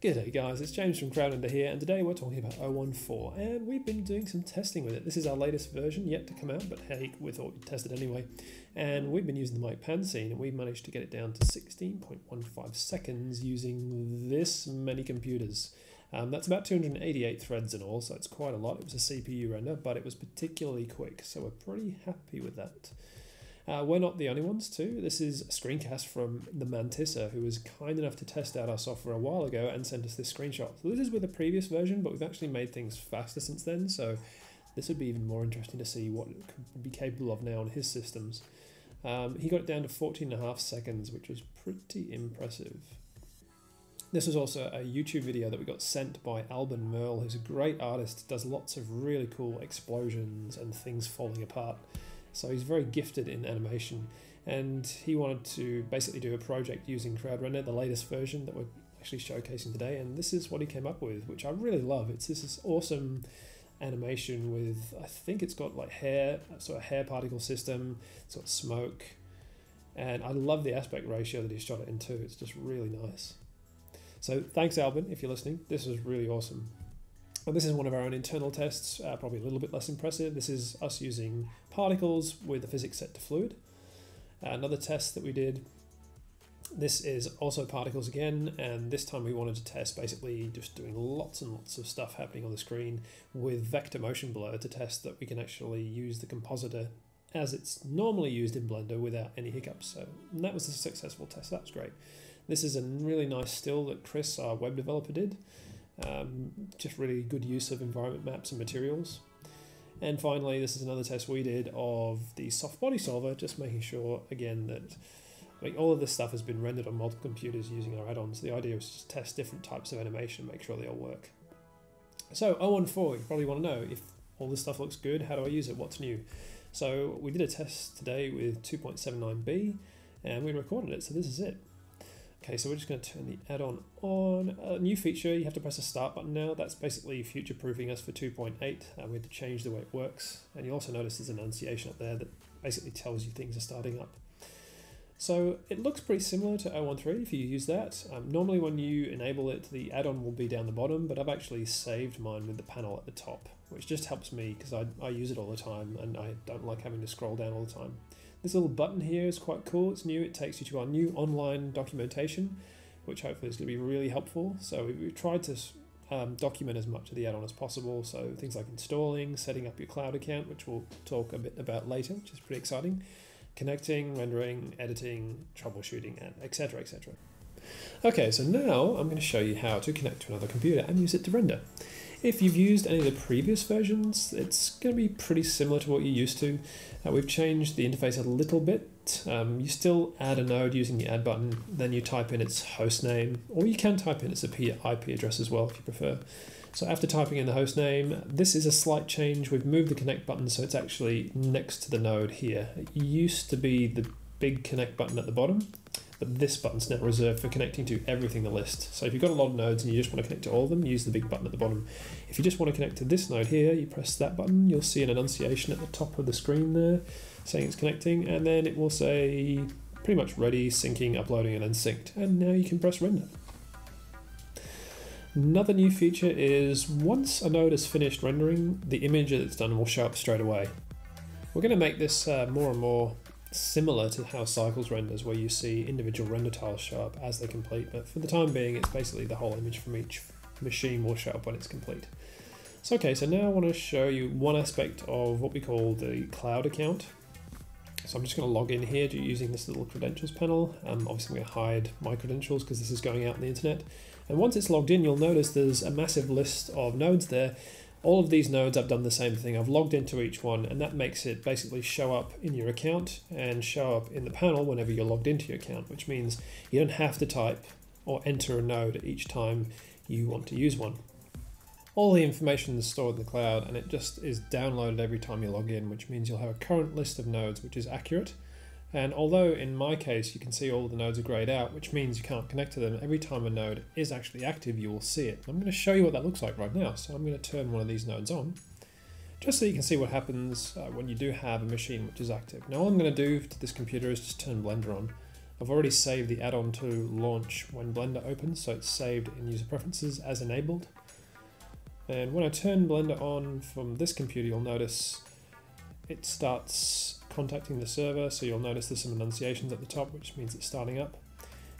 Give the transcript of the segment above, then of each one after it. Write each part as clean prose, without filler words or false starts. G'day guys, it's James from Crowdender here, and today we're talking about 014, and we've been doing some testing with it. This is our latest version, yet to come out, but hey, we thought we'd test it anyway. And we've been using the mic pan scene, and we've managed to get it down to 16.15 seconds using this many computers. That's about 288 threads in all, so it's quite a lot. It was a CPU render, but it was particularly quick, so we're pretty happy with that. We're not the only ones too. This is a screencast from the Mantissa, who was kind enough to test out our software a while ago and sent us this screenshot. So this is with a previous version, but we've actually made things faster since then, so this would be even more interesting to see what it could be capable of now on his systems. He got it down to 14.5 seconds, which was pretty impressive. This was also a YouTube video that we got sent by Albin Merle, who's a great artist, does lots of really cool explosions and things falling apart. So he's very gifted in animation, and he wanted to basically do a project using CrowdRender, the latest version that we're actually showcasing today, and this is what he came up with, which I really love. It's this awesome animation with, I think it's got like hair, sort of hair particle system, sort of smoke, and I love the aspect ratio that he shot it in too. It's just really nice. So thanks Albin, if you're listening, this was really awesome. And this is one of our own internal tests, probably a little bit less impressive. This is us using particles with the physics set to fluid. Another test that we did, this is also particles again, and this time we wanted to test basically just doing lots and lots of stuff happening on the screen with vector motion blur to test that we can actually use the compositor as it's normally used in Blender without any hiccups. So and that was a successful test, that was great. This is a really nice still that Chris, our web developer, did. Just really good use of environment maps and materials. And finally, this is another test we did of the soft body solver, just making sure again that all of this stuff has been rendered on multiple computers using our add-ons. The idea was to test different types of animation, make sure they all work. So 014, you probably want to know if all this stuff looks good, how do I use it, what's new? So we did a test today with 2.79b and we recorded it, so this is it. Okay, so we're just going to turn the add-on on. A new feature, you have to press the start button now. That's basically future-proofing us for 2.8. We had to change the way it works. And you'll also notice there's an annunciation up there that basically tells you things are starting up. So it looks pretty similar to 013 if you use that. Normally when you enable it, the add-on will be down the bottom, but I've actually saved mine with the panel at the top, which just helps me because I use it all the time and I don't like having to scroll down all the time. This little button here is quite cool, it's new, it takes you to our new online documentation, which hopefully is going to be really helpful. So we've tried to document as much of the add-on as possible, so things like installing, setting up your cloud account, which we'll talk a bit about later, which is pretty exciting, connecting, rendering, editing, troubleshooting, and etc, etc. Okay, so now I'm going to show you how to connect to another computer and use it to render. If you've used any of the previous versions, it's going to be pretty similar to what you're used to. We've changed the interface a little bit. You still add a node using the add button, then you type in its host name, or you can type in its IP address as well if you prefer. So after typing in the host name, this is a slight change. We've moved the connect button so it's actually next to the node here. It used to be the big connect button at the bottom, but this button's now reserved for connecting to everything in the list. So if you've got a lot of nodes and you just want to connect to all of them, use the big button at the bottom. If you just want to connect to this node here, you press that button, you'll see an annunciation at the top of the screen there saying it's connecting, and then it will say pretty much ready, syncing, uploading, and unsynced. And now you can press render. Another new feature is once a node has finished rendering, the image that's done will show up straight away. We're going to make this more and more similar to how Cycles renders, where you see individual render tiles show up as they complete, but for the time being it's basically the whole image from each machine will show up when it's complete. So okay, so now I want to show you one aspect of what we call the cloud account. So I'm just going to log in here using this little credentials panel. Obviously I'm going to hide my credentials because this is going out on the internet. And once it's logged in, you'll notice there's a massive list of nodes there. All of these nodes, I've done the same thing. I've logged into each one, and that makes it basically show up in your account and show up in the panel whenever you're logged into your account, which means you don't have to type or enter a node each time you want to use one. All the information is stored in the cloud, and it just is downloaded every time you log in, which means you'll have a current list of nodes, which is accurate. And although in my case, you can see all the nodes are grayed out, which means you can't connect to them, every time a node is actually active, you will see it. I'm going to show you what that looks like right now. So I'm going to turn one of these nodes on, just so you can see what happens when you do have a machine which is active. Now all I'm going to do to this computer is just turn Blender on. I've already saved the add-on to launch when Blender opens, so it's saved in user preferences as enabled. And when I turn Blender on from this computer, you'll notice it starts contacting the server, so you'll notice there's some annunciations at the top, which means it's starting up.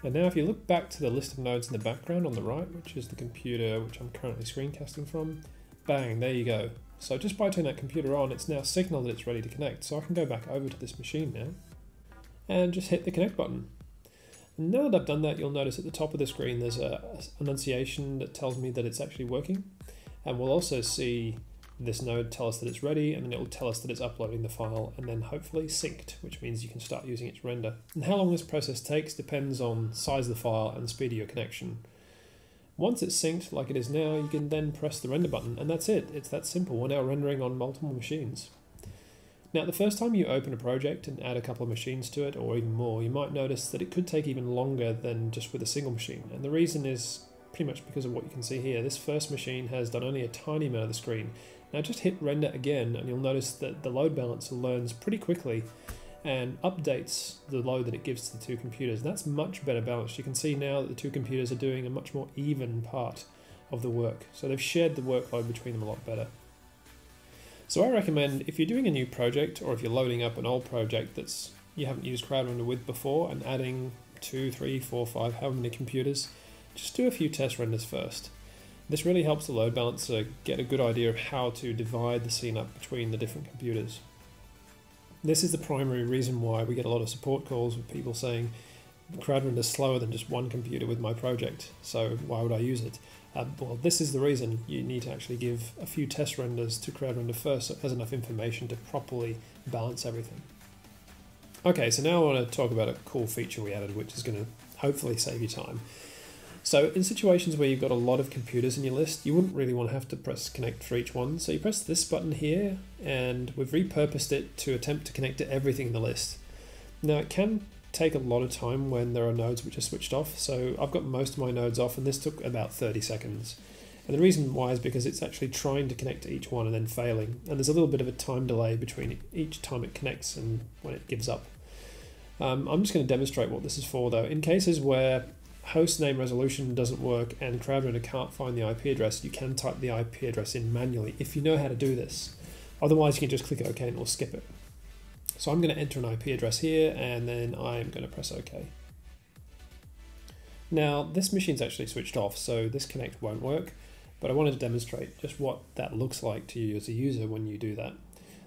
And now if you look back to the list of nodes in the background on the right, which is the computer which I'm currently screencasting from, bang, there you go. So just by turning that computer on, it's now signaled that it's ready to connect. So I can go back over to this machine now and just hit the connect button. And now that I've done that, you'll notice at the top of the screen, there's an annunciation that tells me that it's actually working. And we'll also see this node tell us that it's ready, and then it will tell us that it's uploading the file and then hopefully synced, which means you can start using it to render. And how long this process takes depends on size of the file and speed of your connection. Once it's synced like it is now, you can then press the render button, and that's it. It's that simple. We're now rendering on multiple machines. Now, the first time you open a project and add a couple of machines to it, or even more, you might notice that it could take even longer than just with a single machine. And the reason is pretty much because of what you can see here. This first machine has done only a tiny amount of the screen. Now just hit render again, and you'll notice that the load balancer learns pretty quickly and updates the load that it gives to the two computers. That's much better balanced. You can see now that the two computers are doing a much more even part of the work. So they've shared the workload between them a lot better. So I recommend, if you're doing a new project, or if you're loading up an old project that's you haven't used CrowdRender with before and adding 2, 3, 4, 5, however many computers, just do a few test renders first. This really helps the load balancer get a good idea of how to divide the scene up between the different computers. This is the primary reason why we get a lot of support calls with people saying, CrowdRender is slower than just one computer with my project, so why would I use it? Well, this is the reason. You need to actually give a few test renders to CrowdRender first so it has enough information to properly balance everything. Okay, so now I want to talk about a cool feature we added, which is going to hopefully save you time. So in situations where you've got a lot of computers in your list, you wouldn't really want to have to press connect for each one. So you press this button here, and we've repurposed it to attempt to connect to everything in the list. Now it can take a lot of time when there are nodes which are switched off. So I've got most of my nodes off, and this took about 30 seconds. And the reason why is because it's actually trying to connect to each one and then failing. And there's a little bit of a time delay between each time it connects and when it gives up. I'm just going to demonstrate what this is for though. In cases where host name resolution doesn't work and CrowdRender can't find the IP address, you can type the IP address in manually if you know how to do this. Otherwise, you can just click OK and it will skip it. So I'm going to enter an IP address here, and then I'm going to press OK. Now, this machine's actually switched off, so this connect won't work, but I wanted to demonstrate just what that looks like to you as a user when you do that.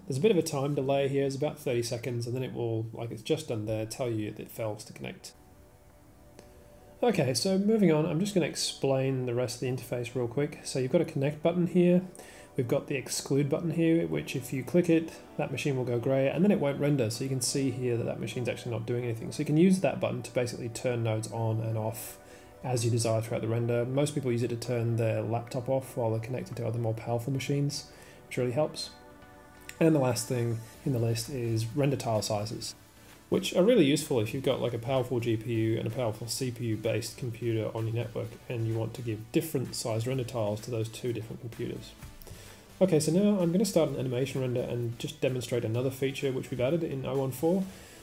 There's a bit of a time delay here, it's about 30 seconds, and then it will, like it's just done there, tell you that it fails to connect. Okay, so moving on, I'm just going to explain the rest of the interface real quick. So you've got a connect button here, we've got the exclude button here, which if you click it, that machine will go grey, and then it won't render. So you can see here that that machine's actually not doing anything. So you can use that button to basically turn nodes on and off as you desire throughout the render. Most people use it to turn their laptop off while they're connected to other more powerful machines, which really helps. And the last thing in the list is render tile sizes, which are really useful if you've got like a powerful GPU and a powerful CPU-based computer on your network and you want to give different size render tiles to those two different computers. Okay, so now I'm going to start an animation render and just demonstrate another feature which we've added in 0.14.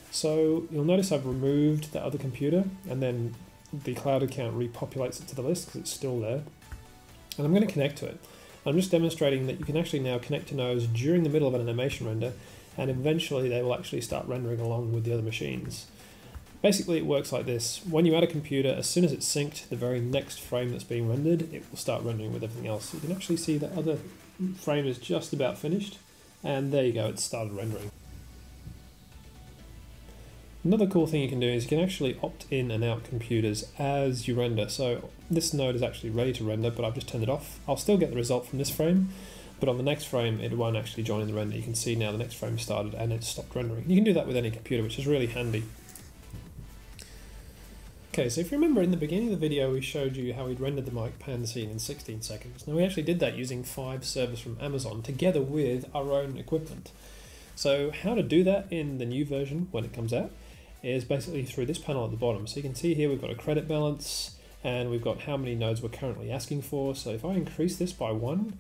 So you'll notice I've removed that other computer, and then the cloud account repopulates it to the list because it's still there. And I'm going to connect to it. I'm just demonstrating that you can actually now connect to nodes during the middle of an animation render, and eventually they will actually start rendering along with the other machines. Basically it works like this. When you add a computer, as soon as it's synced, the very next frame that's being rendered, it will start rendering with everything else. You can actually see that other frame is just about finished, and there you go, it started rendering. Another cool thing you can do is you can actually opt in and out computers as you render. So this node is actually ready to render, but I've just turned it off. I'll still get the result from this frame, but on the next frame, it won't actually join in the render. You can see now the next frame started and it stopped rendering. You can do that with any computer, which is really handy. Okay, so if you remember in the beginning of the video, we showed you how we'd rendered the mic pan scene in 16 seconds. Now we actually did that using 5 servers from Amazon together with our own equipment. So how to do that in the new version when it comes out is basically through this panel at the bottom. So you can see here we've got a credit balance and we've got how many nodes we're currently asking for. So if I increase this by 1,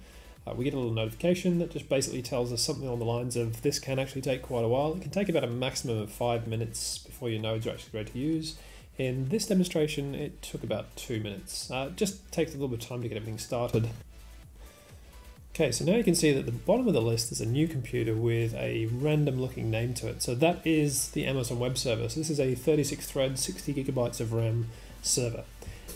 we get a little notification that just basically tells us something on the lines of this can actually take quite a while. It can take about a maximum of 5 minutes before your nodes are actually ready to use. In this demonstration, it took about 2 minutes. Just takes a little bit of time to get everything started. Okay, so now you can see that at the bottom of the list is a new computer with a random looking name to it. So that is the Amazon Web Service. This is a 36-thread, 60 gigabytes of RAM server.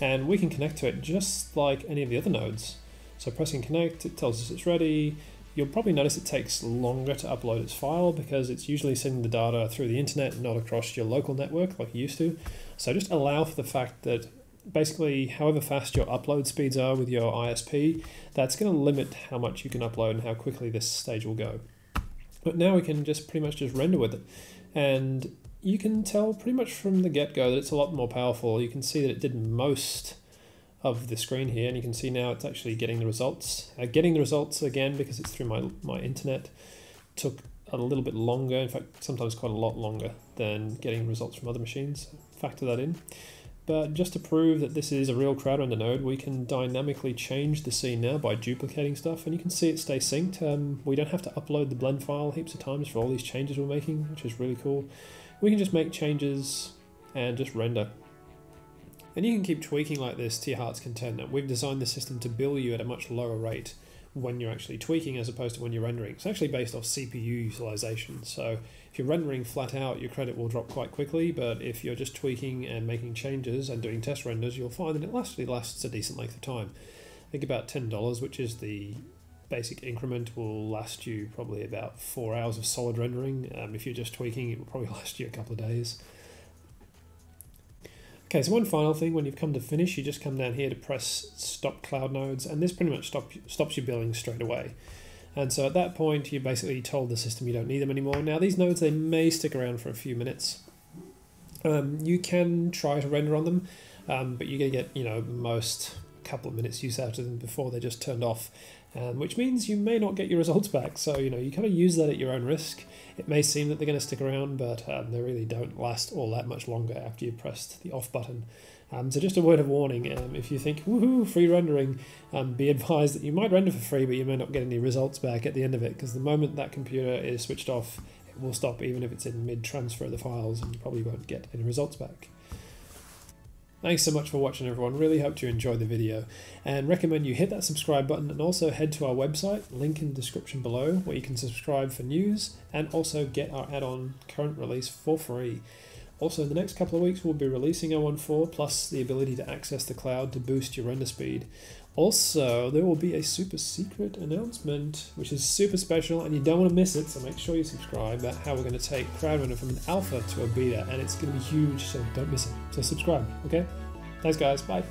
And we can connect to it just like any of the other nodes. So pressing connect, it tells us it's ready. You'll probably notice it takes longer to upload its file because it's usually sending the data through the internet, not across your local network like you used to. So just allow for the fact that basically however fast your upload speeds are with your ISP, that's going to limit how much you can upload and how quickly this stage will go. But now we can just pretty much just render with it. And you can tell pretty much from the get-go that it's a lot more powerful. You can see that it did most of the screen here, and you can see now it's actually getting the results. Getting the results, again, because it's through my internet, took a little bit longer, in fact sometimes quite a lot longer than getting results from other machines. Factor that in. But just to prove that this is a real crowd-render node, we can dynamically change the scene now by duplicating stuff, and you can see it stays synced. We don't have to upload the blend file heaps of times for all these changes we're making, which is really cool. We can just make changes and just render. And you can keep tweaking like this to your heart's content. We've designed the system to bill you at a much lower rate when you're actually tweaking as opposed to when you're rendering. It's actually based off CPU utilization. So if you're rendering flat out, your credit will drop quite quickly, but if you're just tweaking and making changes and doing test renders, you'll find that it actually lasts a decent length of time. I think about $10, which is the basic increment, will last you probably about 4 hours of solid rendering. If you're just tweaking, it will probably last you a couple of days. Okay, so one final thing, when you've come to finish, you just come down here to press stop cloud nodes, and this pretty much stops your billing straight away. And so at that point, you basically told the system you don't need them anymore. Now these nodes, they may stick around for a few minutes. You can try to render on them, but you're gonna get, you know, most couple of minutes use out of them before they're just turned off, which means you may not get your results back. So, you know, you kind of use that at your own risk. It may seem that they're going to stick around, but they really don't last all that much longer after you've pressed the off button. So just a word of warning, if you think, woohoo, free rendering, be advised that you might render for free, but you may not get any results back at the end of it, because the moment that computer is switched off, it will stop even if it's in mid-transfer of the files, and you probably won't get any results back. Thanks so much for watching, everyone. Really hope you enjoyed the video, and recommend you hit that subscribe button, and also head to our website, link in the description below, where you can subscribe for news and also get our add-on current release for free. Also, in the next couple of weeks, we'll be releasing 0.14 plus the ability to access the cloud to boost your render speed. Also, there will be a super secret announcement, which is super special, and you don't want to miss it, so make sure you subscribe, about how we're going to take CrowdRender from an alpha to a beta, and it's going to be huge, so don't miss it. So subscribe, okay? Thanks, guys. Bye.